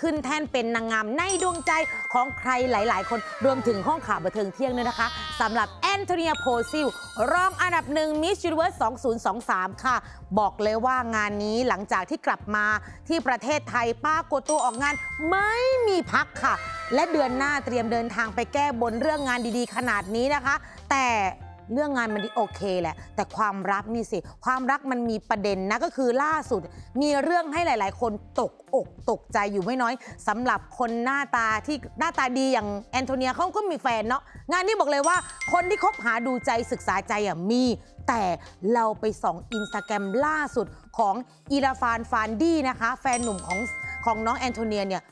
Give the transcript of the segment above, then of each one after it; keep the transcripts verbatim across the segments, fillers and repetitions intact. ขึ้นแท่นเป็นนางงามในดวงใจของใครหลายๆคนรวมถึงห้องข่าวบันเทิงเที่ยงด้วยนะคะสำหรับแอนโทเนียโพซิลรองอันดับหนึ่งมิสยูนิเวิร์สสองพันยี่สิบสามค่ะบอกเลยว่างานนี้หลังจากที่กลับมาที่ประเทศไทยปรากฏตัวออกงานไม่มีพักค่ะและเดือนหน้าเตรียมเดินทางไปแก้บนเรื่องงานดีๆขนาดนี้นะคะแต่เรื่องงานมันดีโอเคแหละแต่ความรักนี่สิความรักมันมีประเด็นนะก็คือล่าสุดมีเรื่องให้หลายๆคนตกอกตกใจอยู่ไม่น้อยสำหรับคนหน้าตาที่หน้าตาดีอย่างแอนโทเนียเขาก็มีแฟนเนาะงานนี้บอกเลยว่าคนที่คบหาดูใจศึกษาใจอ่ะมีแต่เราไปส่องอินสตาแกรมล่าสุดของIrfan Fandiนะคะแฟนหนุ่มของของน้องแอนโทเนียเนี่ย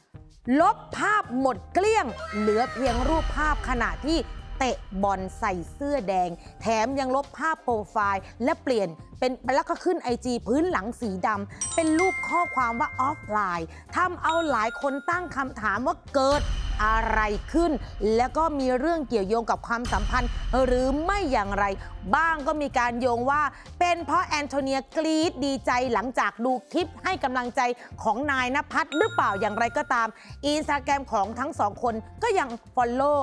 ลบภาพหมดเกลี้ยงเหลือเพียงรูปภาพขณะที่เตะบอลใส่เสื้อแดงแถมยังลบภาพโปรไฟล์และเปลี่ยนเป็นแล้วก็ขึ้น ไอ จี พื้นหลังสีดำเป็นรูปข้อความว่าออฟไลน์ทำเอาหลายคนตั้งคำถามว่าเกิดอะไรขึ้นแล้วก็มีเรื่องเกี่ยวโยงกับความสัมพันธ์หรือไม่อย่างไรบ้างก็มีการโยงว่าเป็นเพราะแอนโทเนียกรี๊ดดีใจหลังจากดูคลิปให้กำลังใจของนายณภัทรหรือเปล่าอย่างไรก็ตามอินสตาแกรมของทั้งสองคนก็ยังฟอลโล่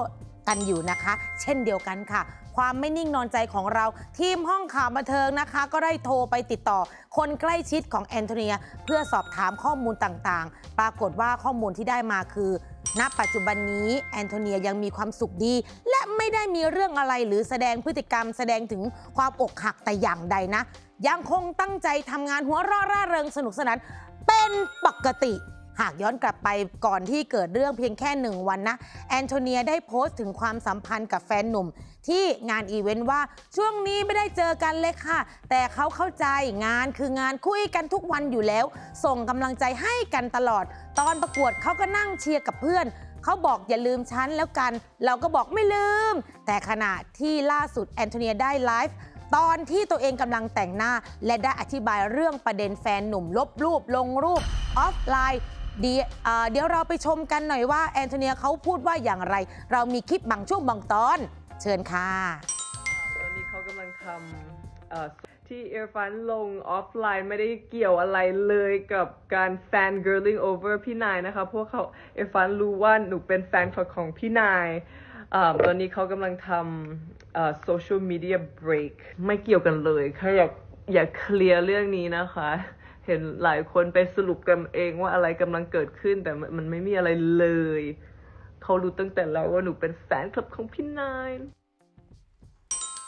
กันอยู่นะคะเช่นเดียวกันค่ะความไม่นิ่งนอนใจของเราทีมห้องข่าวบันเทิงนะคะก็ได้โทรไปติดต่อคนใกล้ชิดของแอนโทเนียเพื่อสอบถามข้อมูลต่างๆปรากฏว่าข้อมูลที่ได้มาคือณปัจจุบันนี้แอนโทเนียยังมีความสุขดีและไม่ได้มีเรื่องอะไรหรือแสดงพฤติกรรมแสดงถึงความอกหักแต่อย่างใดนะยังคงตั้งใจทำงานหัวเราะร่าเริงสนุกสนานเป็นปกติหากย้อนกลับไปก่อนที่เกิดเรื่องเพียงแค่หนึ่งวันนะแอนโทเนียได้โพสต์ถึงความสัมพันธ์กับแฟนหนุ่มที่งานอีเวนต์ว่าช่วงนี้ไม่ได้เจอกันเลยค่ะแต่เขาเข้าใจงานคืองานคุยกันทุกวันอยู่แล้วส่งกำลังใจให้กันตลอดตอนประกวดเขาก็นั่งเชียร์กับเพื่อนเขาบอกอย่าลืมฉันแล้วกันเราก็บอกไม่ลืมแต่ขณะที่ล่าสุดแอนโทเนียได้ไลฟ์ตอนที่ตัวเองกำลังแต่งหน้าและได้อธิบายเรื่องประเด็นแฟนหนุ่มลบรูปลงรูปออฟไลน์เดี๋ยวเราไปชมกันหน่อยว่าแอนโทเนียเขาพูดว่าอย่างไรเรามีคลิปบางช่วงบางตอนเชิญค่ะตอนนี้เขากำลังทำที่Irfanลงออฟไลน์ไม่ได้เกี่ยวอะไรเลยกับการแฟนเกิร์ลลิ่งโอเวอร์พี่นายนะคะพวกเขาIrfanรู้ว่าหนูเป็นแฟนคลับของพี่นายตอนนี้เขากำลังทำโซเชียลมีเดียเบรกไม่เกี่ยวกันเลยค่ะอยากอยากเคลียร์เรื่องนี้นะคะเห็นหลายคนไปสรุปกันเองว่าอะไรกำลังเกิดขึ้นแต่มันไม่มีอะไรเลยเขารู้ตั้งแต่แล้วว่าหนูเป็นแฟนคลับของพี่นาย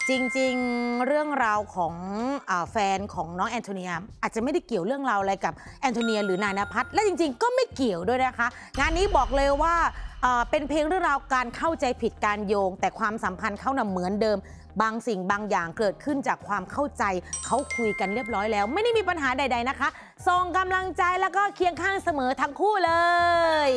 จริงๆเรื่องราวของอแฟนของน้องแอนโทเนียอาจจะไม่ได้เกี่ยวเรื่องราวอะไรกับแอนโทเนียหรือนายณภัทรและจริงๆก็ไม่เกี่ยวด้วยนะคะงานนี้บอกเลยว่าเป็นเพลงเรื่องราวการเข้าใจผิดการโยงแต่ความสัมพันธ์เขาน่ะเหมือนเดิมบางสิ่งบางอย่างเกิดขึ้นจากความเข้าใจเขาคุยกันเรียบร้อยแล้วไม่ได้มีปัญหาใดๆนะคะส่งกำลังใจแล้วก็เคียงข้างเสมอทั้งคู่เลย